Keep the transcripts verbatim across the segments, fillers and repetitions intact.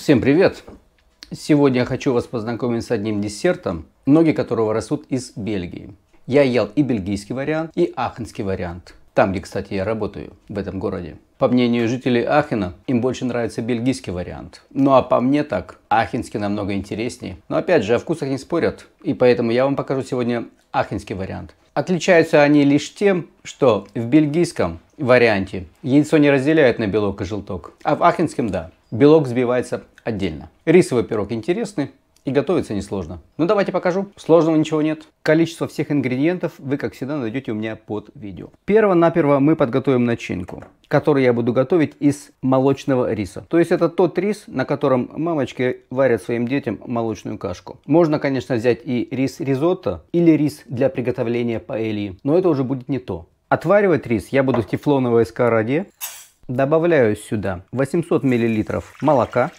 Всем привет! Сегодня я хочу вас познакомить с одним десертом, многие которого растут из Бельгии. Я ел и бельгийский вариант, и аахенский вариант. Там, где, кстати, я работаю, в этом городе. По мнению жителей Аахена, им больше нравится бельгийский вариант. Ну а по мне так, аахенский намного интереснее. Но опять же, о вкусах не спорят. И поэтому я вам покажу сегодня аахенский вариант. Отличаются они лишь тем, что в бельгийском варианте яйцо не разделяют на белок и желток. А в аахенском да. Белок взбивается отдельно. Рисовый пирог интересный и готовится несложно. Ну давайте покажу. Сложного ничего нет. Количество всех ингредиентов вы, как всегда, найдете у меня под видео. Перво-наперво мы подготовим начинку, которую я буду готовить из молочного риса. То есть это тот рис, на котором мамочки варят своим детям молочную кашку. Можно, конечно, взять и рис ризотто или рис для приготовления паэльи, но это уже будет не то. Отваривать рис я буду в тефлоновой сковороде. Добавляю сюда восемьсот миллилитров молока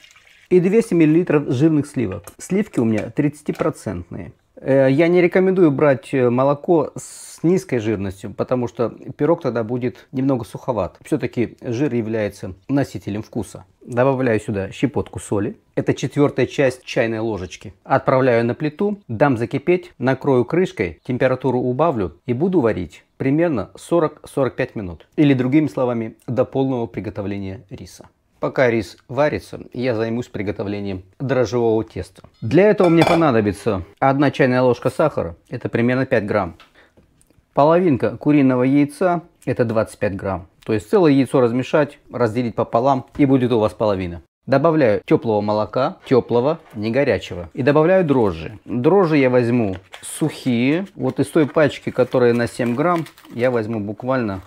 и двести миллилитров жирных сливок. Сливки у меня тридцатипроцентные. Я не рекомендую брать молоко с низкой жирностью, потому что пирог тогда будет немного суховат. Все-таки жир является носителем вкуса. Добавляю сюда щепотку соли. Это четвертая часть чайной ложечки. Отправляю на плиту, дам закипеть, накрою крышкой, температуру убавлю и буду варить примерно сорок-сорок пять минут. Или другими словами, до полного приготовления риса. Пока рис варится, я займусь приготовлением дрожжевого теста. Для этого мне понадобится одна чайная ложка сахара, это примерно пять грамм. Половинка куриного яйца, это двадцать пять грамм. То есть целое яйцо размешать, разделить пополам, и будет у вас половина. Добавляю теплого молока, теплого, не горячего. И добавляю дрожжи. Дрожжи я возьму сухие. Вот из той пачки, которая на семь грамм, я возьму буквально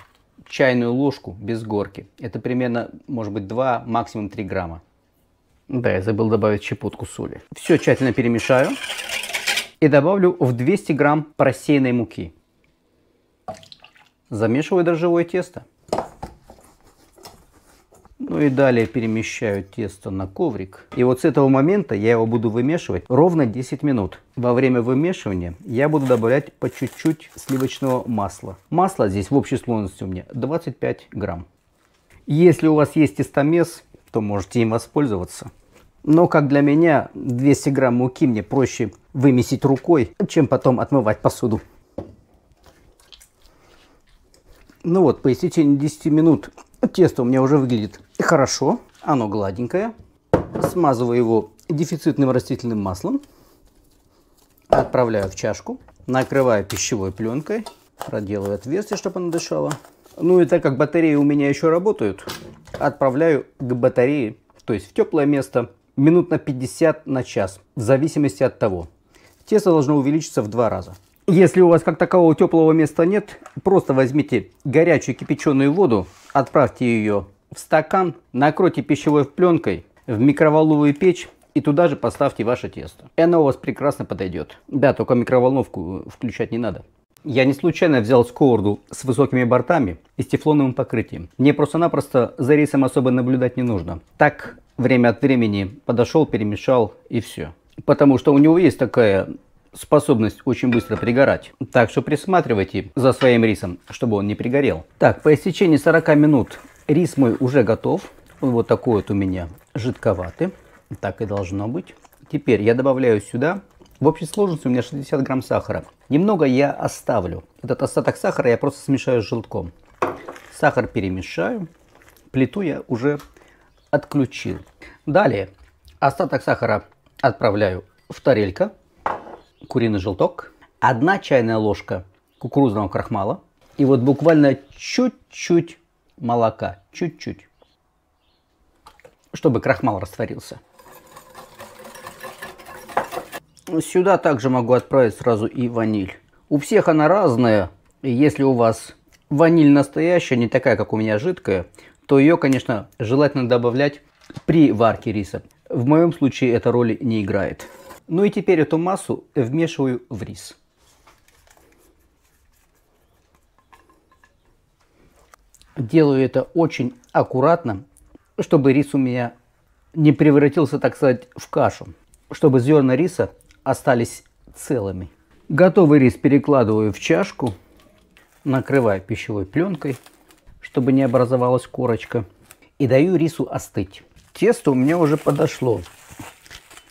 чайную ложку без горки. Это примерно, может быть, два, максимум три грамма. Да, я забыл добавить щепотку соли. Все тщательно перемешаю. И добавлю в двести грамм просеянной муки. Замешиваю дрожжевое тесто. Ну и далее перемещаю тесто на коврик. И вот с этого момента я его буду вымешивать ровно десять минут. Во время вымешивания я буду добавлять по чуть-чуть сливочного масла. Масло здесь в общей сложности у меня двадцать пять грамм. Если у вас есть тестомес, то можете им воспользоваться. Но как для меня, двести грамм муки мне проще вымесить рукой, чем потом отмывать посуду. Ну вот, по истечении десяти минут тесто у меня уже выглядит хорошо, оно гладенькое. Смазываю его дефицитным растительным маслом, отправляю в чашку, накрываю пищевой пленкой, проделываю отверстие, чтобы оно дышало. Ну и так как батареи у меня еще работают, отправляю к батарее, то есть в теплое место, минут на пятьдесят на час, в зависимости от того. Тесто должно увеличиться в два раза. Если у вас как такового теплого места нет, просто возьмите горячую кипяченую воду, отправьте ее в стакан, накройте пищевой пленкой в микроволновую печь и туда же поставьте ваше тесто. И оно у вас прекрасно подойдет. Да, только микроволновку включать не надо. Я не случайно взял сковороду с высокими бортами и с тефлоновым покрытием. Мне просто-напросто за рисом особо наблюдать не нужно. Так, время от времени подошел, перемешал и все. Потому что у него есть такая способность очень быстро пригорать. Так что присматривайте за своим рисом, чтобы он не пригорел. Так, по истечении сорока минут рис мой уже готов. Он вот такой вот у меня жидковатый. Так и должно быть. Теперь я добавляю сюда. В общей сложности у меня шестьдесят грамм сахара. Немного я оставлю. Этот остаток сахара я просто смешаю с желтком. Сахар перемешаю. Плиту я уже отключил. Далее остаток сахара отправляю в тарелку. Куриный желток, одна чайная ложка кукурузного крахмала и вот буквально чуть-чуть молока, чуть-чуть, чтобы крахмал растворился. Сюда также могу отправить сразу и ваниль. У всех она разная. Если у вас ваниль настоящая, не такая, как у меня жидкая, то ее, конечно, желательно добавлять при варке риса. В моем случае это роли не играет. Ну и теперь эту массу вмешиваю в рис. Делаю это очень аккуратно, чтобы рис у меня не превратился, так сказать, в кашу. Чтобы зерна риса остались целыми. Готовый рис перекладываю в чашку, накрываю пищевой пленкой, чтобы не образовалась корочка. И даю рису остыть. Тесто у меня уже подошло.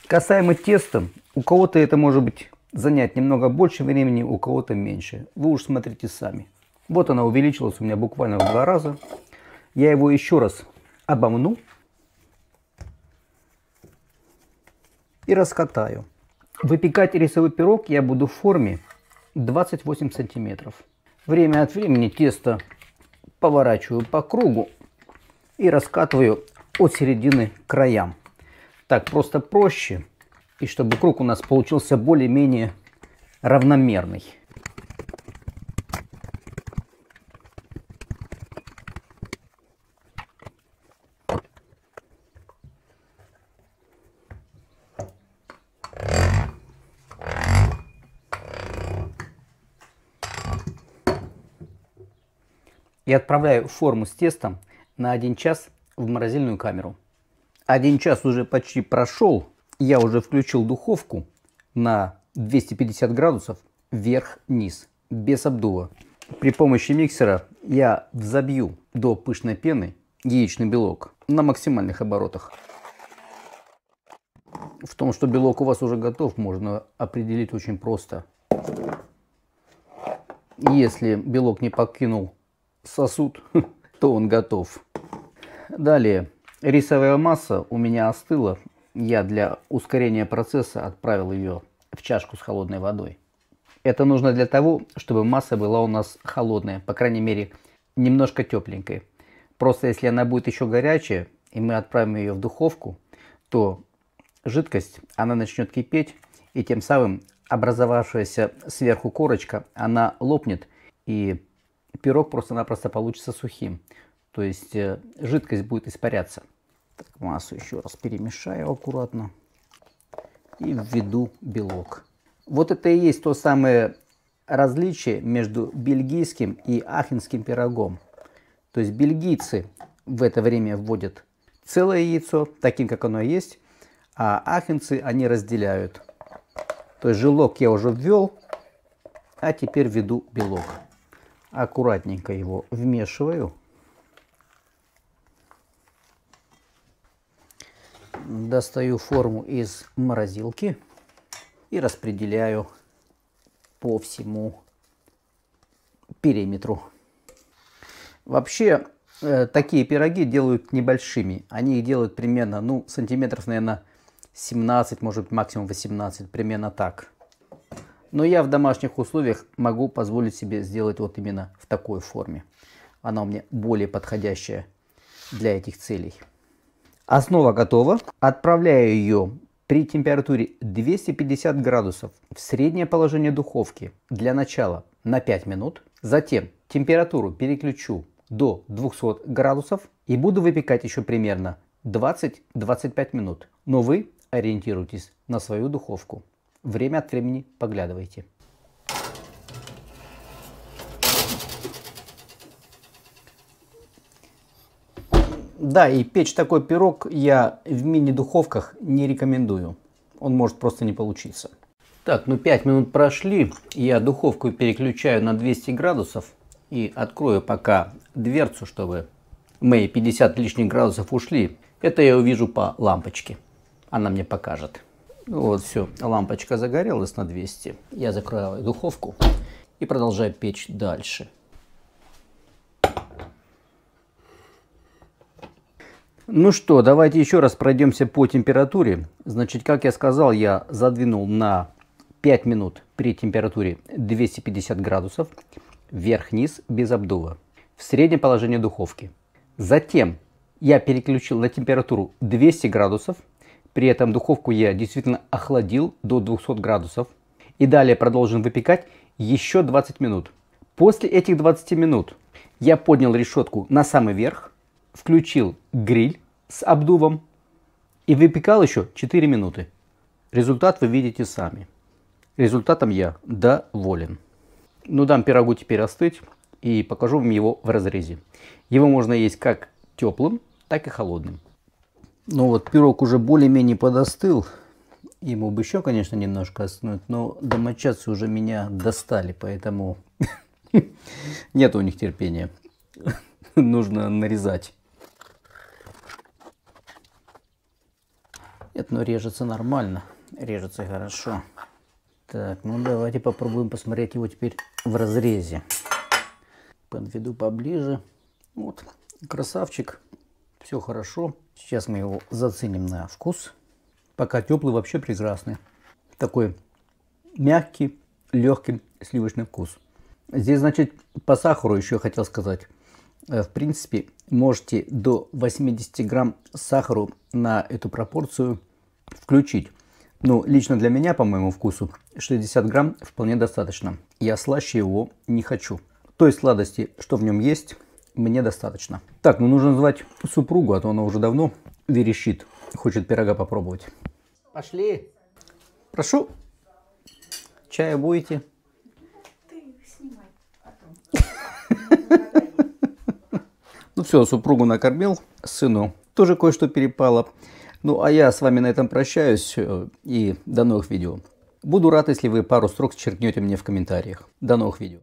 Касаемо теста, у кого-то это может быть занять немного больше времени, у кого-то меньше. Вы уж смотрите сами. Вот она увеличилась у меня буквально в два раза. Я его еще раз обомну и раскатаю. Выпекать рисовый пирог я буду в форме двадцать восемь сантиметров. Время от времени тесто поворачиваю по кругу и раскатываю от середины к краям. Так просто проще, и чтобы круг у нас получился более-менее равномерный. И отправляю форму с тестом на один час в морозильную камеру. Один час уже почти прошел. Я уже включил духовку на двести пятьдесят градусов вверх-вниз, без обдува. При помощи миксера я взобью до пышной пены яичный белок на максимальных оборотах. В том, что белок у вас уже готов, можно определить очень просто. Если белок не покинул сосуд, то он готов. Далее рисовая масса у меня остыла. Я для ускорения процесса отправил ее в чашку с холодной водой. Это нужно для того, чтобы масса была у нас холодная, по крайней мере немножко тепленькой. Просто если она будет еще горячая и мы отправим ее в духовку, то жидкость она начнет кипеть, и тем самым образовавшаяся сверху корочка она лопнет, и пирог просто-напросто получится сухим, то есть э, жидкость будет испаряться. Так, массу еще раз перемешаю аккуратно и введу белок. Вот это и есть то самое различие между бельгийским и ахенским пирогом. То есть бельгийцы в это время вводят целое яйцо, таким как оно есть, а ахенцы они разделяют. То есть желок я уже ввел, а теперь введу белок. Аккуратненько его вмешиваю. Достаю форму из морозилки и распределяю по всему периметру. Вообще, такие пироги делают небольшими. Они их делают примерно, ну, сантиметров, наверное, семнадцать, может быть, максимум восемнадцать, примерно так. Но я в домашних условиях могу позволить себе сделать вот именно в такой форме. Она у меня более подходящая для этих целей. Основа готова. Отправляю ее при температуре двести пятьдесят градусов в среднее положение духовки для начала на пять минут. Затем температуру переключу до двухсот градусов и буду выпекать еще примерно двадцать-двадцать пять минут. Но вы ориентируйтесь на свою духовку. Время от времени поглядывайте. Да, и печь такой пирог я в мини-духовках не рекомендую. Он может просто не получиться. Так, ну пять минут прошли. Я духовку переключаю на двести градусов и открою пока дверцу, чтобы мои пятьдесят лишних градусов ушли. Это я увижу по лампочке. Она мне покажет. Ну вот, все, лампочка загорелась на двести. Я закрываю духовку и продолжаю печь дальше. Ну что, давайте еще раз пройдемся по температуре. Значит, как я сказал, я задвинул на пять минут при температуре двести пятьдесят градусов вверх-вниз без обдува в среднее положение духовки. Затем я переключил на температуру двести градусов. При этом духовку я действительно охладил до двухсот градусов. И далее продолжим выпекать еще двадцать минут. После этих двадцати минут я поднял решетку на самый верх, включил гриль с обдувом и выпекал еще четыре минуты. Результат вы видите сами. Результатом я доволен. Ну, дам пирогу теперь остыть и покажу вам его в разрезе. Его можно есть как теплым, так и холодным. Ну вот, пирог уже более-менее подостыл. Ему бы еще, конечно, немножко остынуть, но домочадцы уже меня достали, поэтому нет у них терпения. Нужно нарезать. Нет, но режется нормально. Режется хорошо. Так, ну давайте попробуем посмотреть его теперь в разрезе. Подведу поближе. Вот, красавчик. Все хорошо. Сейчас мы его заценим на вкус. Пока теплый, вообще прекрасный. Такой мягкий, легкий сливочный вкус. Здесь, значит, по сахару еще хотел сказать. В принципе, можете до восьмидесяти грамм сахара на эту пропорцию включить. Ну, лично для меня, по моему вкусу, шестьдесят грамм вполне достаточно. Я слаще его не хочу. Той сладости, что в нем есть, мне достаточно. Так, ну нужно звать супругу, а то она уже давно верещит. Хочет пирога попробовать. Пошли. Прошу. Чая будете? Ты снимай потом. Ну все, супругу накормил, сыну тоже кое-что перепало. Ну а я с вами на этом прощаюсь и до новых видео. Буду рад, если вы пару строк черкнете мне в комментариях. До новых видео.